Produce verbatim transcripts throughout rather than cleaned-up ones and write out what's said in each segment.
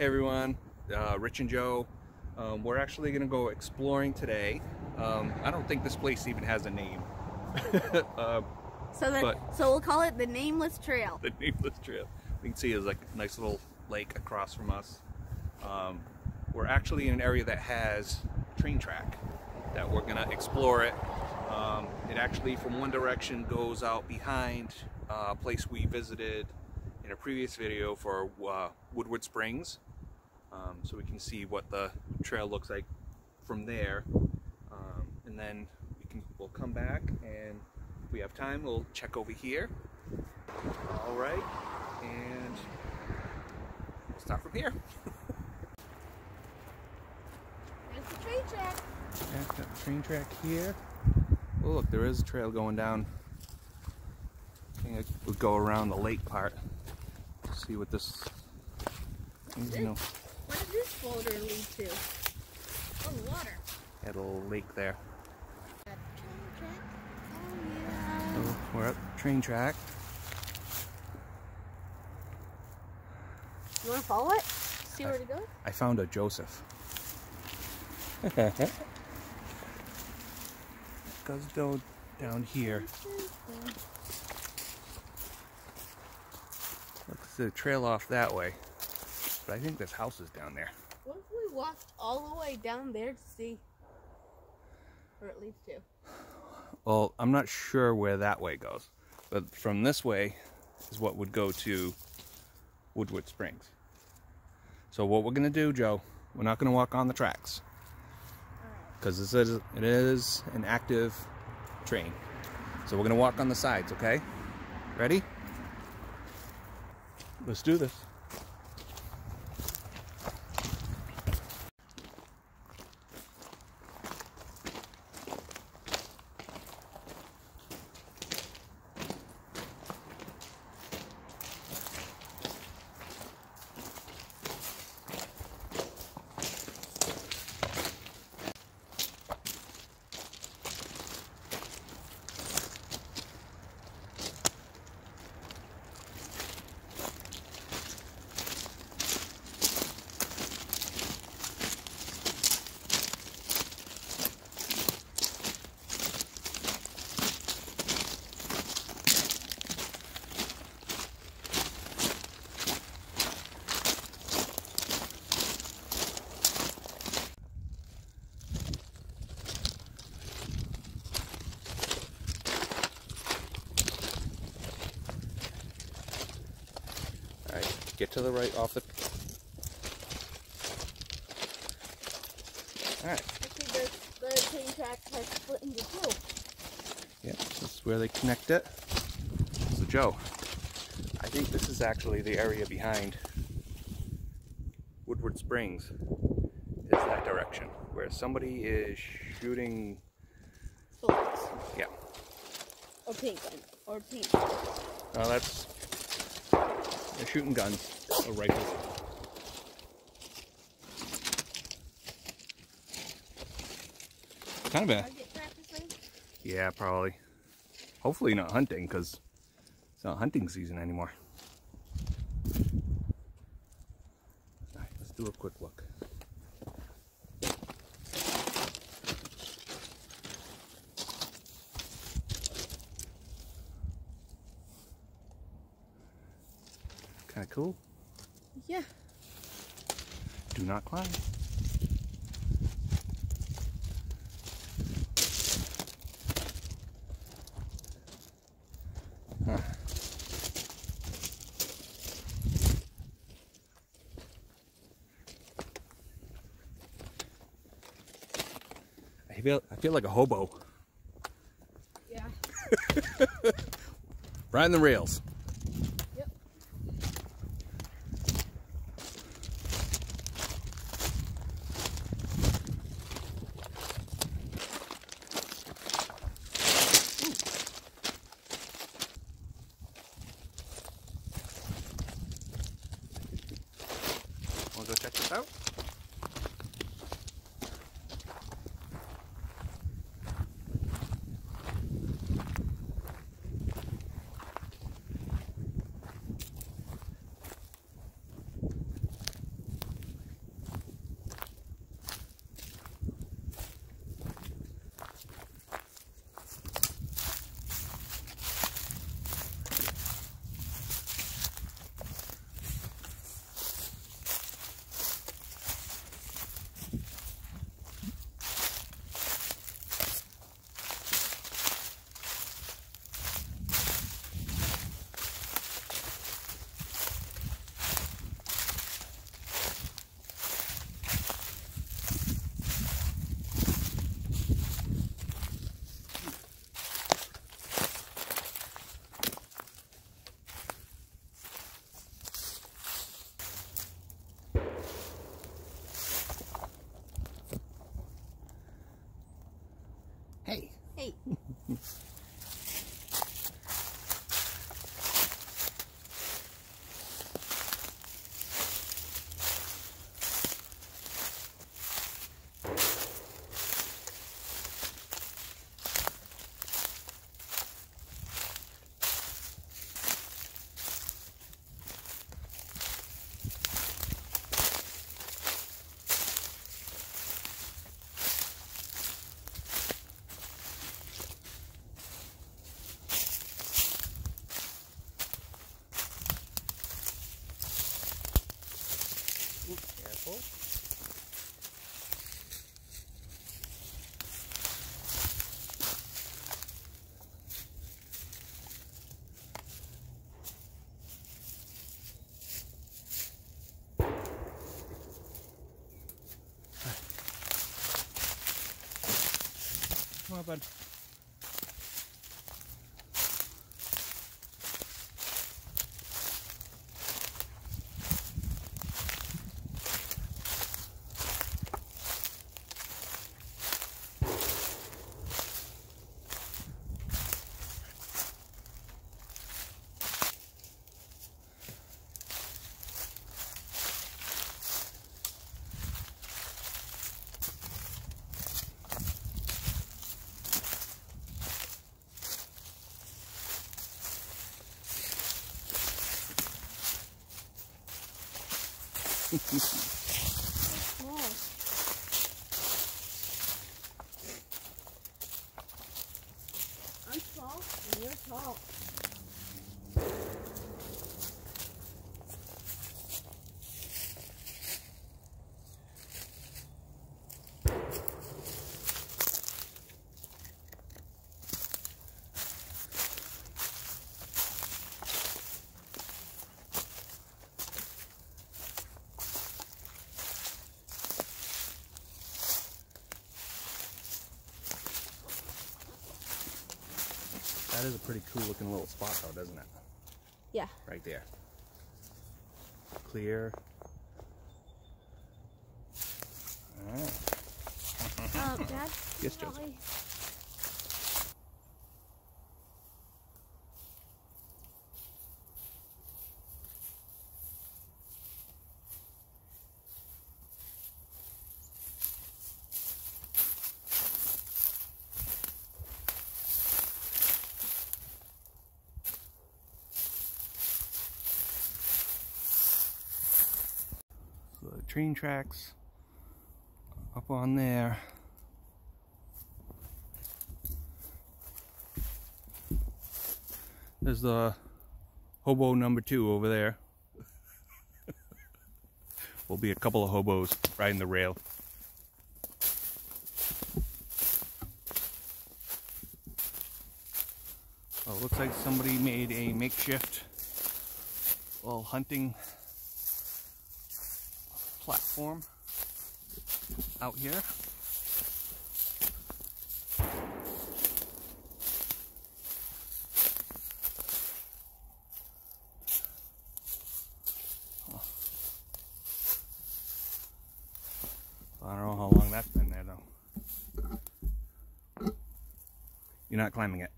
everyone, uh, Rich and Joe. Um, we're actually going to go exploring today. Um, I don't think this place even has a name. uh, so, the, but, so we'll call it the Nameless Trail. The Nameless Trail. You can see there's like a nice little lake across from us. Um, we're actually in an area that has train track that we're going to explore it. Um, it actually from one direction goes out behind uh, a place we visited in a previous video for uh, Woodward Springs. Um, so we can see what the trail looks like from there. Um, and then we can, we'll come back, and if we have time, we'll check over here. All right, and we'll start from here. There's the train track. Back to the train track here. Oh, look, there is a trail going down. I think we'll go around the lake part. See what this, you know. What did this folder lead to? Oh, water. Had a little lake there. Train track? Oh, yeah. So we're up the train track. You want to follow it? See I, where to go? I found a Joseph. It does go down here. Looks the trail off that way. But I think there's houses down there. What if we walked all the way down there to see? Or at least two. Well, I'm not sure where that way goes. But from this way is what would go to Woodward Springs. So what we're going to do, Joe, we're not going to walk on the tracks. Because this is, it is an active train. So we're going to walk on the sides, okay? Ready? Let's do this. Get to the right off the... Alright. I see the, the train track has split into two. Yeah, this is where they connect it. So Joe, I think this is actually the area behind Woodward Springs. Is that direction, where somebody is shooting... bullets. Yeah. Or paint gun. Or paint gun. No, that's... they're shooting guns, or rifles. Kind of a... yeah, probably. Hopefully not hunting, because it's not hunting season anymore. Alright, let's do a quick look. Kind of cool. Yeah. Do not climb. Huh. I feel I feel like a hobo. Yeah. Riding the rails. Go check this out. helpful. Come on, bud. That's nice. I'm tall and you're tall. That is a pretty cool looking little spot though, doesn't it? Yeah. Right there. Clear. All right. Um, Dad? Yes, Joseph. The train tracks up on there. There's the hobo number two over there. We'll be a couple of hobos riding the rail. Well, it looks like somebody made a makeshift little hunting platform out here. Oh. I don't know how long that's been there though. You're not climbing it.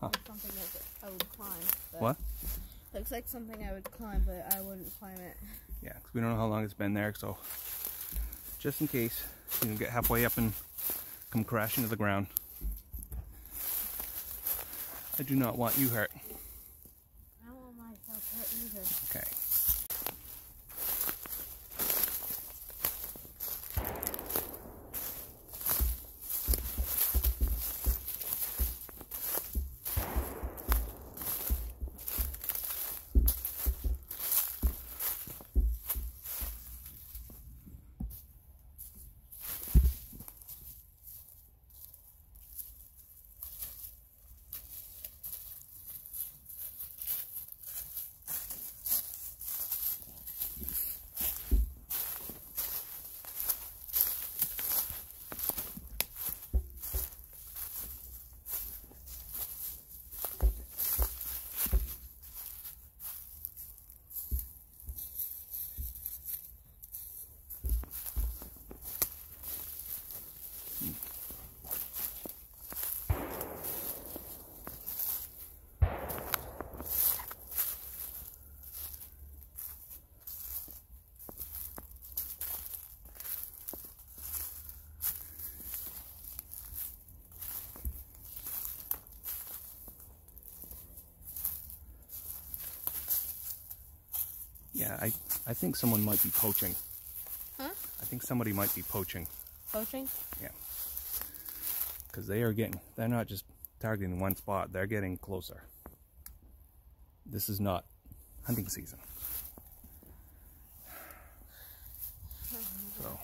Huh. Something that I would climb. What? Looks like something I would climb, but I wouldn't climb it. Yeah, because we don't know how long it's been there, so just in case, you can get halfway up and come crashing to the ground. I do not want you hurt. I don't want myself hurt either. Okay. Yeah, I, I think someone might be poaching. Huh? I think somebody might be poaching. Poaching? Yeah. Because they are getting, they're not just targeting one spot, they're getting closer. This is not hunting season. So.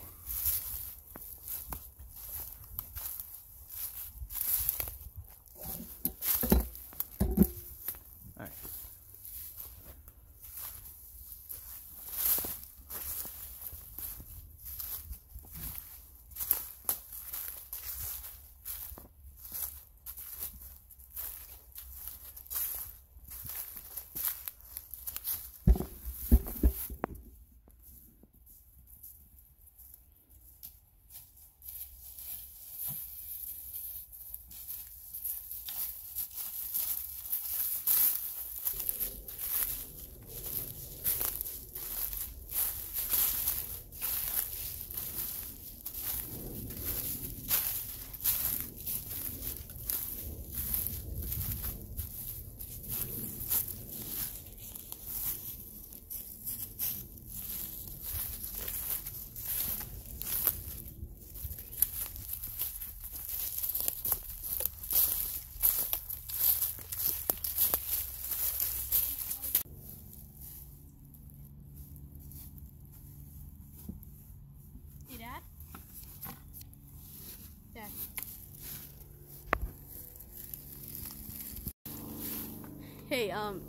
Hey, um,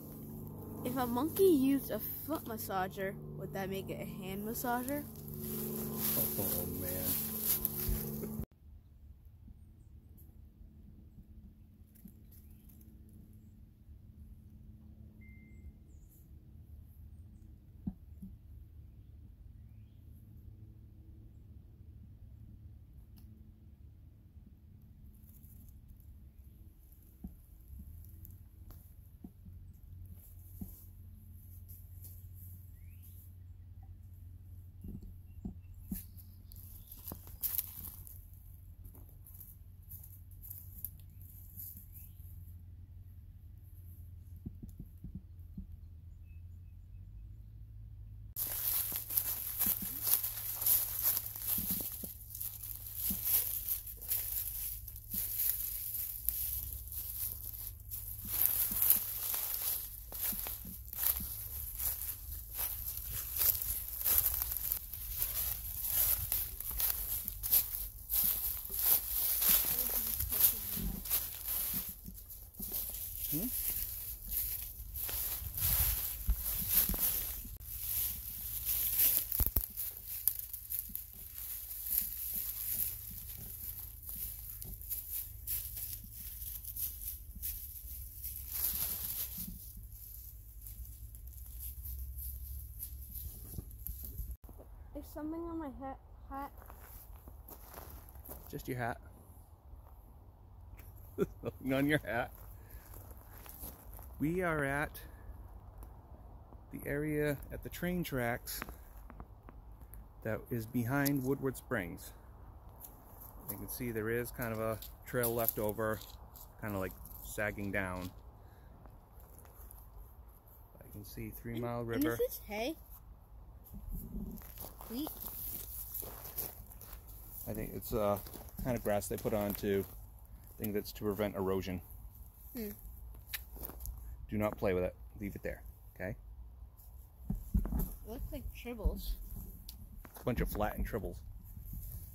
if a monkey used a foot massager, would that make it a hand massager? Oh, man. Hmm? There's something on my hat. hat. Just your hat. Nothing on your hat. We are at the area at the train tracks that is behind Woodward Springs. You can see there is kind of a trail left over, kind of like sagging down. I can see Three and, Mile River. And this is hay. Wheat. I think it's uh, kind of grass they put on to, I think that's to prevent erosion. Hmm. Do not play with it. Leave it there, okay? It looks like tribbles. A bunch of flattened tribbles.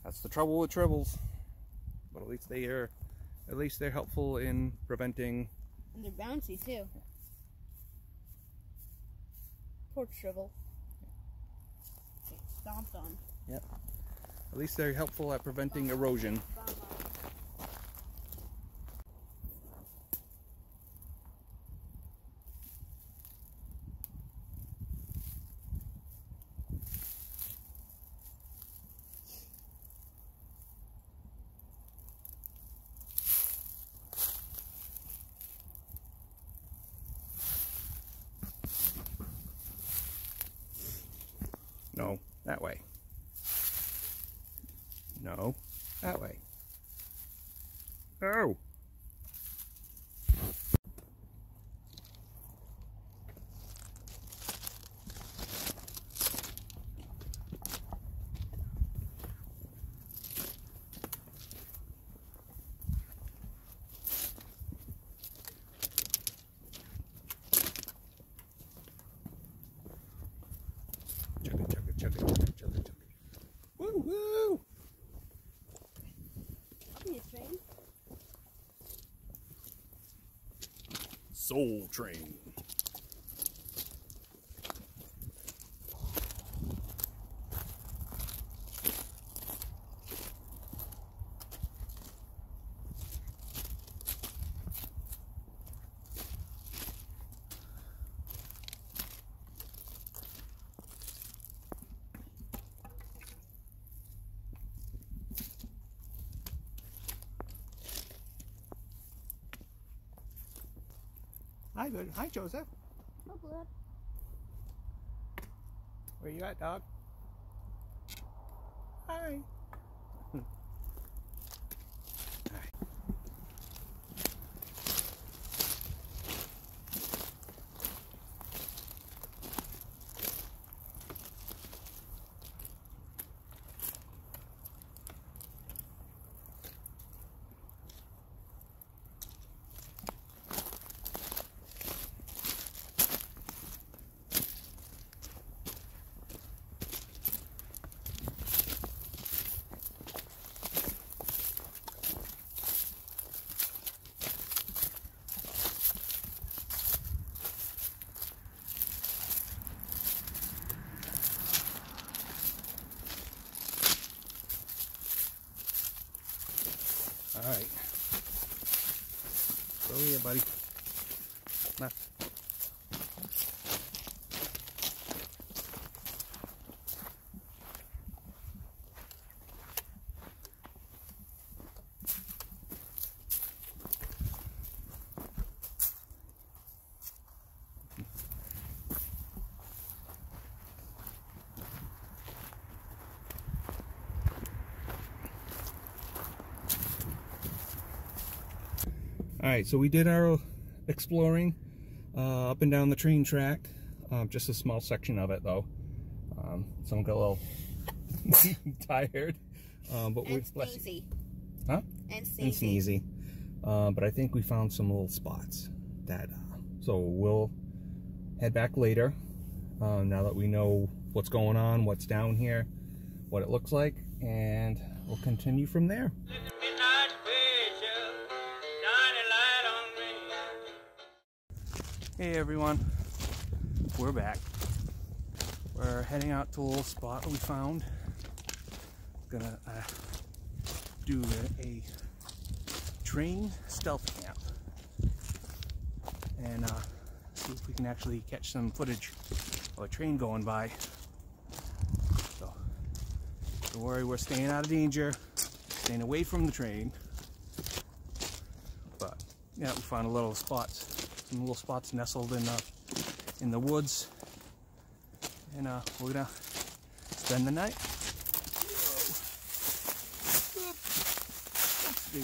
That's the trouble with tribbles. But at least they are, at least they're helpful in preventing. And they're bouncy too. Poor tribble. They stomped on. Yep. At least they're helpful at preventing Bom erosion. Bom No, that way. No, that way. Oh! Soul Train. Hi, good. Hi, Joseph. Hi, Blue. Where you at, dog? Hi. All right, go here, buddy. Come on. All right, so we did our exploring uh, up and down the train track. Um, just a small section of it, though. Um, someone got a little tired, um, but we and sneezy. Huh? And sneezy. And sneezy. Uh, but I think we found some little spots that. Uh, so we'll head back later. Uh, now that we know what's going on, what's down here, what it looks like, and we'll continue from there. Hey everyone, we're back. We're heading out to a little spot that we found. We're gonna uh, do a, a train stealth camp and uh, see if we can actually catch some footage of a train going by. So, don't worry, we're staying out of danger, staying away from the train. But yeah, we found a little spots. Some little spots nestled in uh, in the woods, and uh, we're gonna spend the night. That's the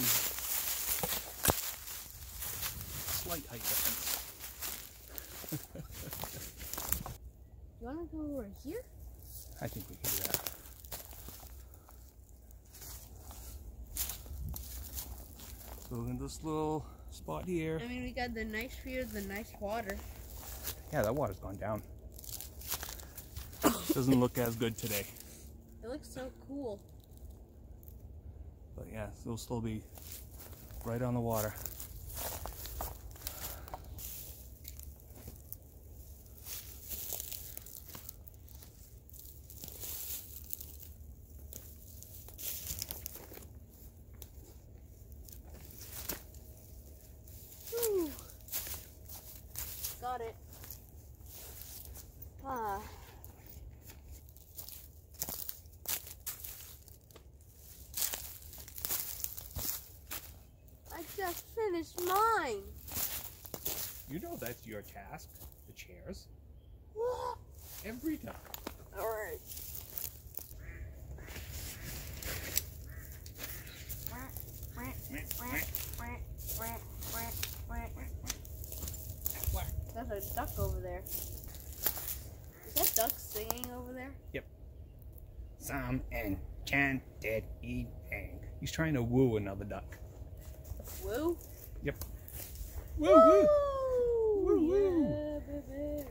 slight height difference. You wanna go over here? I think we can do that. So we're gonna do this little spot here. I mean, we got the nice view, the nice water. Yeah, that water's gone down. Doesn't look as good today. It looks so cool. But yeah, it'll still be right on the water. Got it. Ah. I just finished mine. You know that's your task, the chairs. What? Every time. All right. There's a duck over there. Is that duck singing over there? Yep. Some enchanted evening. He's trying to woo another duck. Woo? Yep. Woo woo! Woo woo! Woo. Yeah, baby.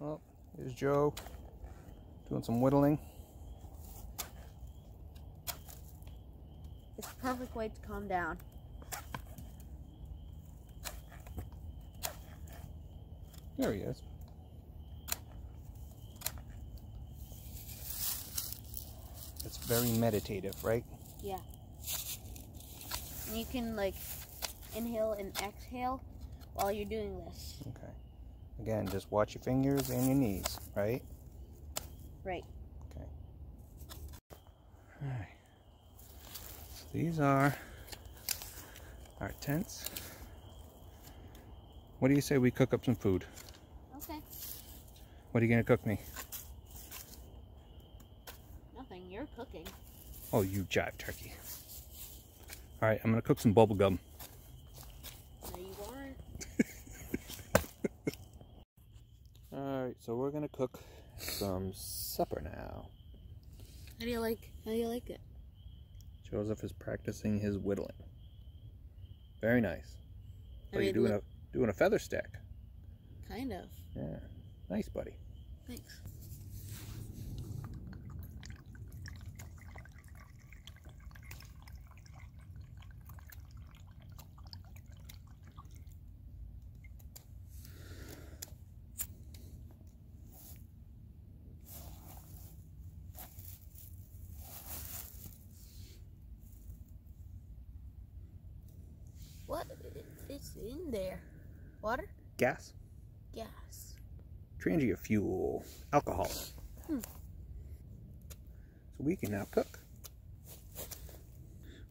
Oh, here's Joe doing some whittling. It's the perfect way to calm down. There he is. It's very meditative, right? Yeah. And you can like inhale and exhale while you're doing this. Okay. Again, just watch your fingers and your knees, right? Right. Okay. All right. So these are our tents. What do you say we cook up some food? Okay. What are you gonna cook me? Nothing. You're cooking. Oh, you jive turkey. All right, I'm gonna cook some bubble gum. So we're gonna cook some supper now. How do you like? How do you like it? Joseph is practicing his whittling. Very nice. So I mean, you're doing look, a doing a feather stack. Kind of. Yeah. Nice, buddy. Thanks. What is in there? Water? Gas. Gas. Trangia fuel. Alcohol. Hmm. So we can now cook.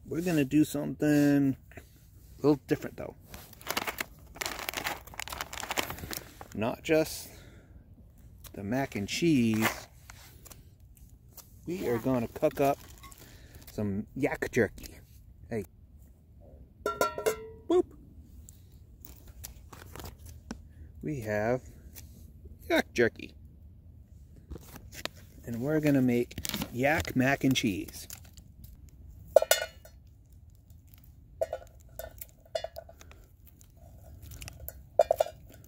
We're going to do something a little different though. Not just the mac and cheese. We yeah. are going to cook up some yak jerky. Hey. We have yak jerky, and we're gonna make yak mac and cheese.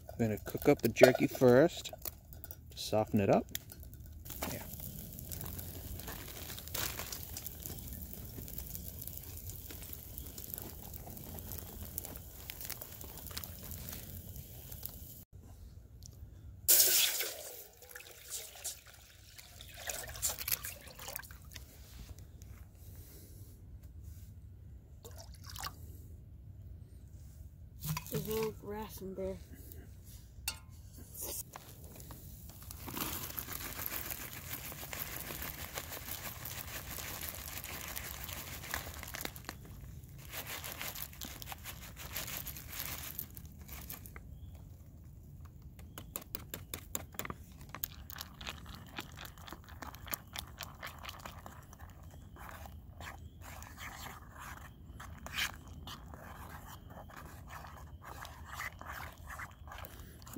We're gonna cook up the jerky first to soften it up. Yeah. There's a little grass in there.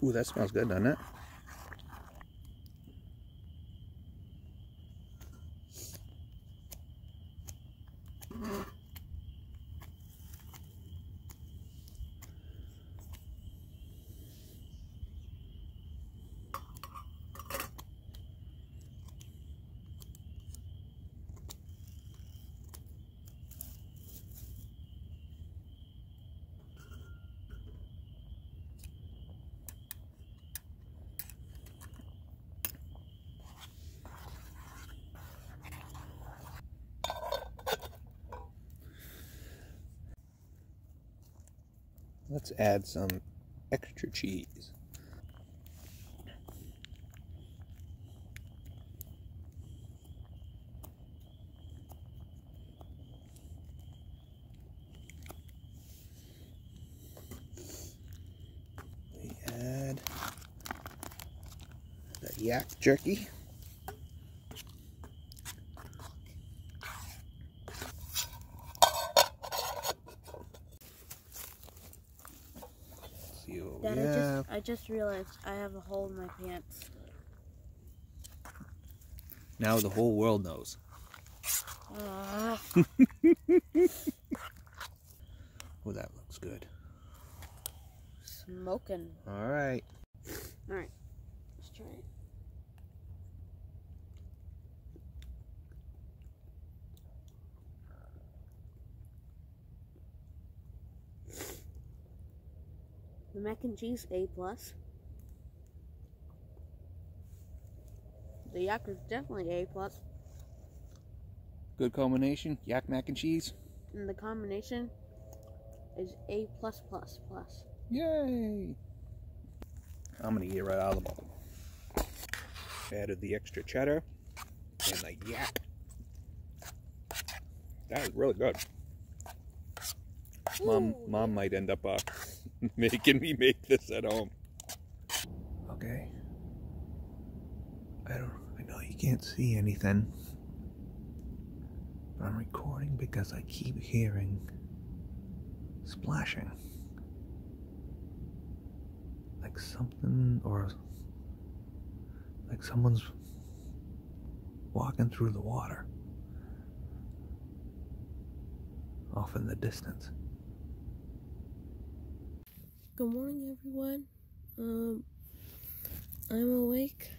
Ooh, that smells good, doesn't it? Let's add some extra cheese. We add the yak jerky. Dad, I just, I just realized I have a hole in my pants. Now the whole world knows. Uh. Oh, that looks good. Smoking. All right. All right. Let's restaurant. The mac and cheese, A plus. The yak is definitely A plus. Good combination, yak mac and cheese. And the combination is A plus plus plus. Yay! I'm going to eat it right out of the bottle. Added the extra cheddar and the yak. That is really good. Ooh. Mom, Mom might end up uh, making me make this at home. Okay. I don't. I know you can't see anything, but I'm recording because I keep hearing splashing. Like something, or like someone's walking through the water off in the distance. Good morning, everyone. Um, I'm awake.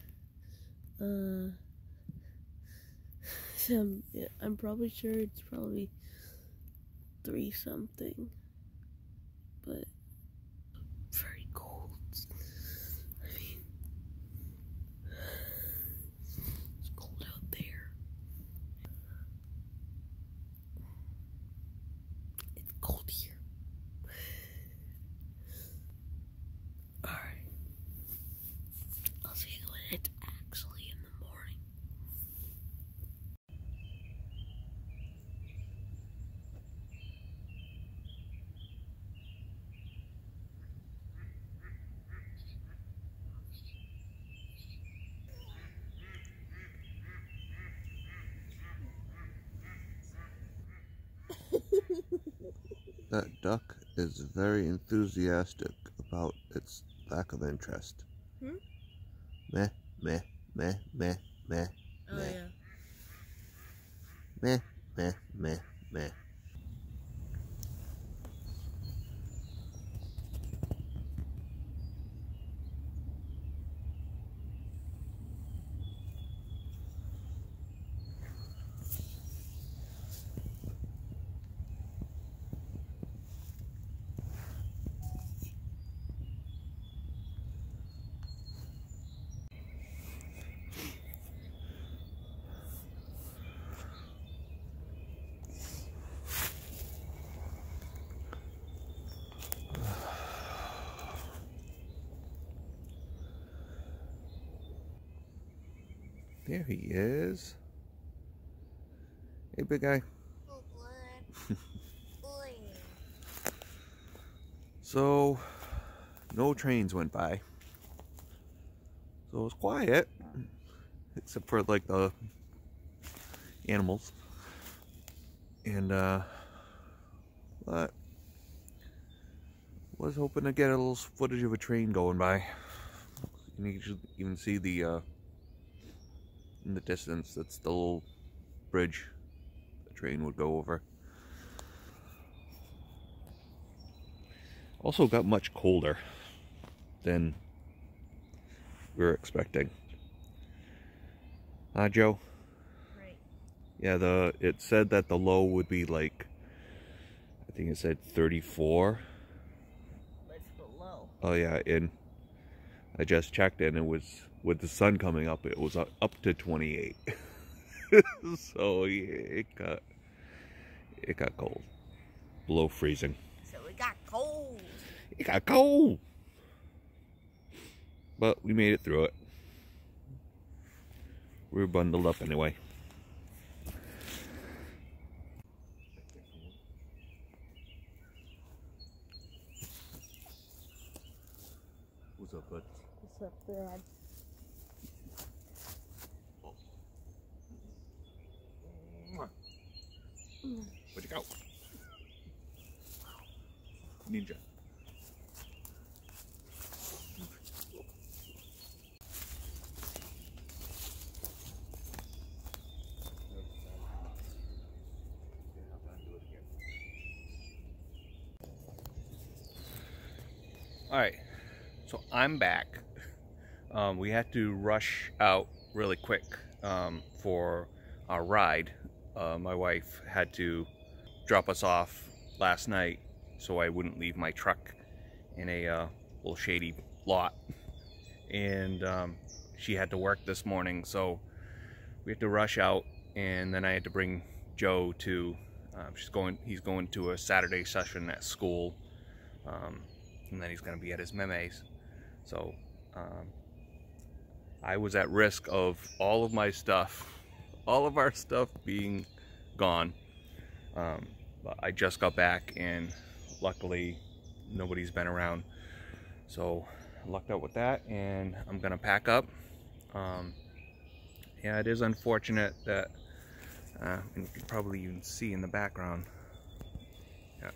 Uh, I'm, I'm probably sure it's probably three something, but very cold. I mean, it's cold out there. It's cold here. All right, I'll see you when it's actually in the morning. That duck is very enthusiastic about its lack of interest. Hmm? Meh, meh, meh, meh, meh, oh, meh. Yeah. Meh, meh, meh, meh. There he is. Hey, big guy. So, no trains went by. So it was quiet, except for like the animals. And uh, but was hoping to get a little footage of a train going by. And you can even see the. Uh, In the distance, that's the little bridge the train would go over. Also got much colder than we were expecting. Ah, uh, Joe? Right. Yeah, the it said that the low would be like, I think it said thirty-four. Let's go low. Oh yeah, in. I just checked and it was, with the sun coming up, it was up to twenty-eight. So yeah, it got, it got cold. Below freezing. So it got cold. It got cold. But we made it through it. We were bundled up anyway. What's up, bud? What's up, bud? Where'd you go? Ninja. Alright, so I'm back. um, we had to rush out really quick um, for our ride. Uh, my wife had to drop us off last night so I wouldn't leave my truck in a uh, little shady lot. And um, she had to work this morning, so we had to rush out, and then I had to bring Joe to, um, she's going, he's going to a Saturday session at school, um, and then he's going to be at his memes. So um, I was at risk of all of my stuff, all of our stuff being gone. Um, but I just got back, and luckily nobody's been around, so I lucked out with that, and I'm gonna pack up. Um, yeah, it is unfortunate that, uh, and you can probably even see in the background, yeah,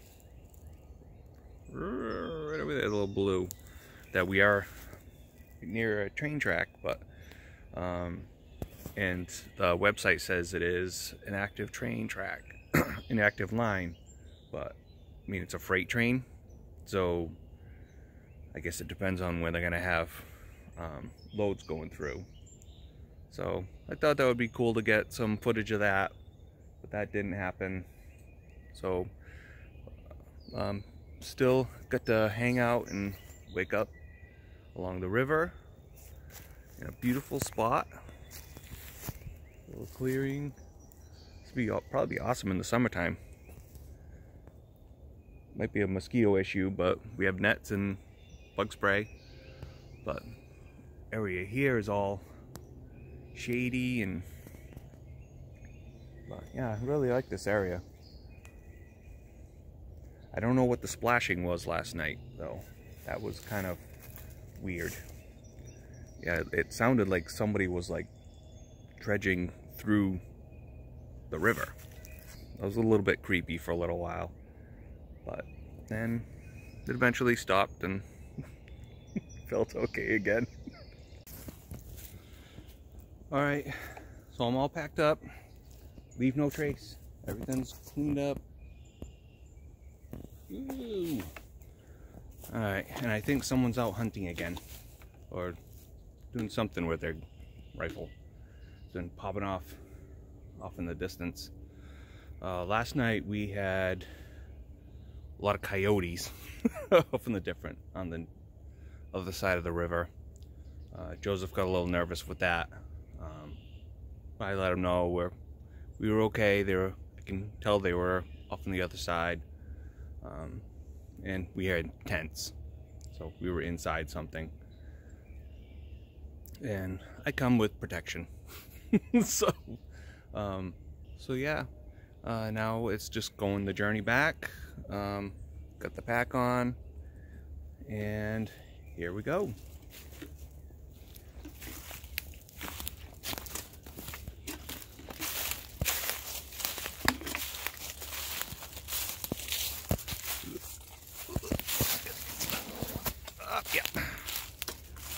right over there, a little blue, that we are near a train track, but, um, and the website says it is an active train track, an active line, but, I mean, it's a freight train, so I guess it depends on when they're gonna have um, loads going through. So I thought that would be cool to get some footage of that, but that didn't happen. So um, still got to hang out and wake up along the river in a beautiful spot, a little clearing. This would be probably be awesome in the summertime. Might be a mosquito issue, but we have nets and bug spray. But area here is all shady, and but yeah, I really like this area. I don't know what the splashing was last night though. That was kind of weird. Yeah, it sounded like somebody was like dredging through the river. That was a little bit creepy for a little while, but then it eventually stopped and felt okay again. All right, so I'm all packed up. Leave no trace. Everything's cleaned up. Ooh. All right, and I think someone's out hunting again, or doing something with their rifle. It's been popping off, off in the distance. Uh, last night we had a lot of coyotes off in the different on the. Other side of the river. Uh, Joseph got a little nervous with that. Um, I let him know we're, we were okay. They were, I can tell they were off on the other side. Um, and we had tents, so we were inside something. And I come with protection. so, um, so yeah. Uh, now it's just going the journey back. Um, got the pack on, and here we go. Oh, yeah,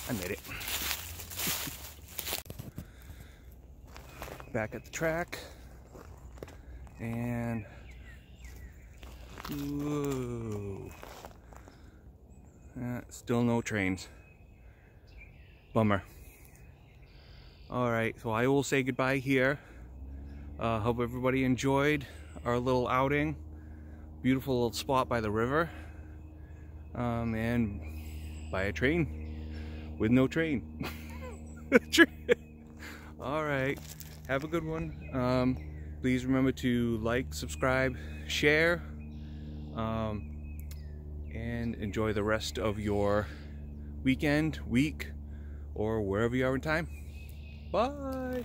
I made it. Back at the track, and whoa. Uh, still no trains. Bummer. Alright, so I will say goodbye here. Uh, hope everybody enjoyed our little outing. Beautiful little spot by the river. Um, and by a train. With no train. Alright, have a good one. Um, please remember to like, subscribe, share. Um, and enjoy the rest of your weekend, week, or wherever you are in time. Bye!